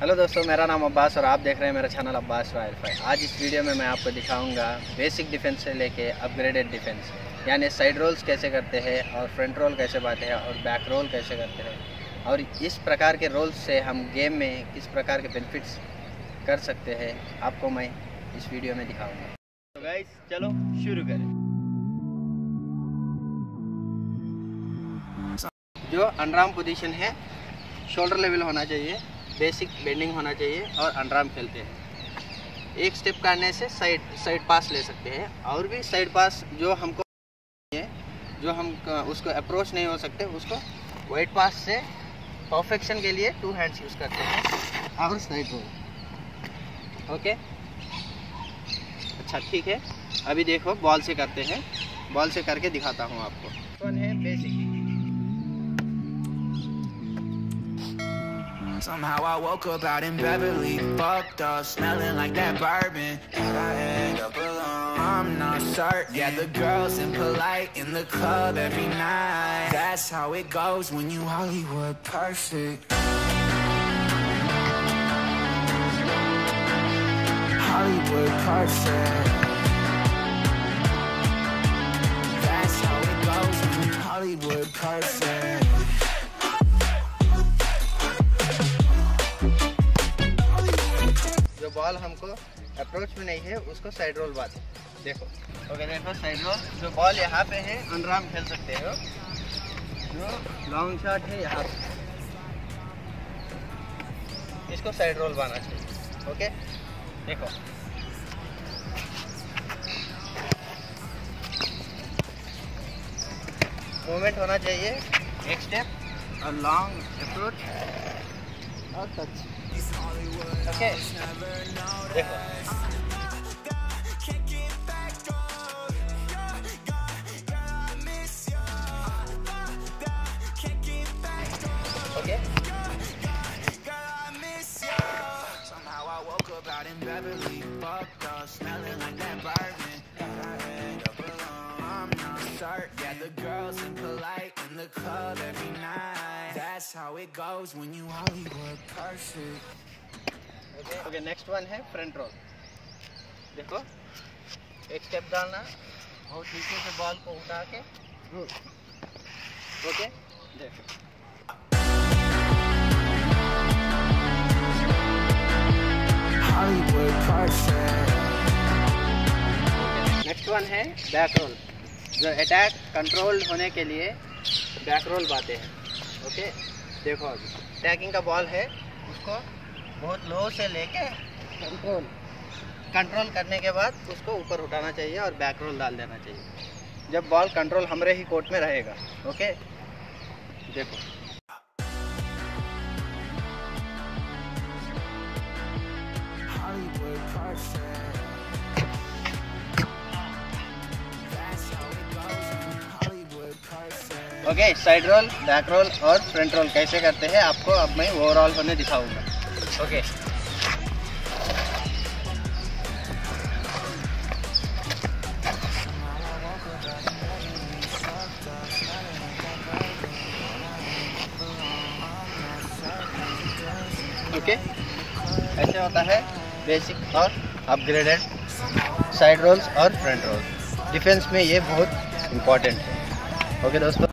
Hello दोस्तों, मेरा नाम अब्बास और आप देख रहे हैं मेरा चैनल अब्बास वाईफाई। आज इस वीडियो में मैं आपको दिखाऊंगा बेसिक डिफेंस से लेके अपग्रेडेड डिफेंस, यानी साइड रोल्स कैसे करते हैं और फ्रंट रोल कैसे पाते हैं और बैक रोल कैसे करते हैं, और इस प्रकार के रोल्स से हम गेम में किस प्रकार के बेनिफिट्स कर सकते हैं, आपको मैं इस वीडियो में दिखाऊँगा। तो गाइस चलो शुरू करें। जो अंडरआर्म पोजीशन है, शोल्डर लेवल होना चाहिए, बेसिक बेंडिंग होना चाहिए और अंडरआर्म खेलते हैं। एक स्टेप करने से साइड पास ले सकते हैं, और भी साइड पास जो हमको है, जो हम उसको अप्रोच नहीं हो सकते, उसको वाइड पास से परफेक्शन के लिए टू हैंड्स यूज़ करते हैं और साइड रोल। ओके, अच्छा ठीक है। अभी देखो बॉल से करते हैं, बॉल से करके दिखाता हूँ आपको। कौन है basic. Somehow I woke up out in Beverly, fucked up, smelling like that bourbon. How'd I end up alone? I'm not certain. Yeah, the girls impolite in the club every night. That's how it goes when you Hollywood perfect. Hollywood perfect. That's how it goes when you Hollywood perfect. Ball हमको approach में नहीं है, उसको side role बात है। देखो okay, देखो side role. जो बॉल यहाँ पे है, अंडरआर्म खेल सकते हो। जो लॉन्ग शॉट है यहाँ पे, इसको साइड रोल बनाना चाहिए। ओके देखो, मूवमेंट होना चाहिए, एक स्टेप और लॉन्ग अप्रोच और टच। ओके देखो, okay That's how it goes when you Hollywood perfect. Okay, next one है फ्रंट रोल। देखो, एक स्टेप डालना और नीचे से बॉल को उठा के। ओके देखो, Hollywood perfect। नेक्स्ट वन है बैक रोल। जो अटैक कंट्रोल होने के लिए बैक रोल बातें हैं। ओके देखो, अभी टैकिंग का बॉल है, उसको बहुत लो से लेके कंट्रोल करने के बाद उसको ऊपर उठाना चाहिए और बैक रोल डाल देना चाहिए। जब बॉल कंट्रोल हमारे ही कोर्ट में रहेगा। ओके देखो, okay side roll, back roll और फ्रंट रोल कैसे करते हैं आपको अब मैं ओवरऑल होने दिखाऊंगा। ओके ओके, ऐसे होता है बेसिक और अपग्रेडेड साइड रोल्स और फ्रंट रोल। डिफेंस में ये बहुत इम्पोर्टेंट है। ओके दोस्तों।